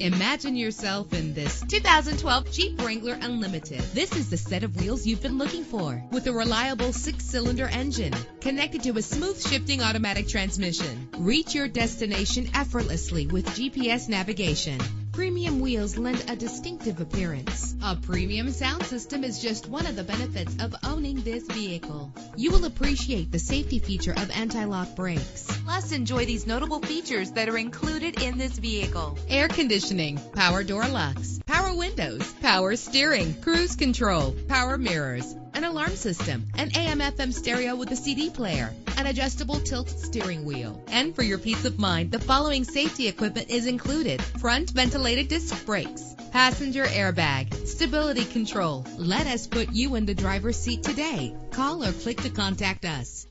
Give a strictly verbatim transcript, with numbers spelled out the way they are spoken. Imagine yourself in this two thousand twelve Jeep Wrangler Unlimited. This is the set of wheels you've been looking for, with a reliable six-cylinder engine connected to a smooth shifting automatic transmission. Reach your destination effortlessly with G P S navigation. Premium wheels lend a distinctive appearance. A premium sound system is just one of the benefits of owning this vehicle. You will appreciate the safety feature of anti-lock brakes. Plus, enjoy these notable features that are included in this vehicle: air conditioning, power door locks, power windows, power steering, cruise control, power mirrors, an alarm system, an A M F M stereo with a C D player, an adjustable tilt steering wheel. And for your peace of mind, the following safety equipment is included: front ventilated disc brakes, passenger airbag, stability control. Let us put you in the driver's seat today. Call or click to contact us.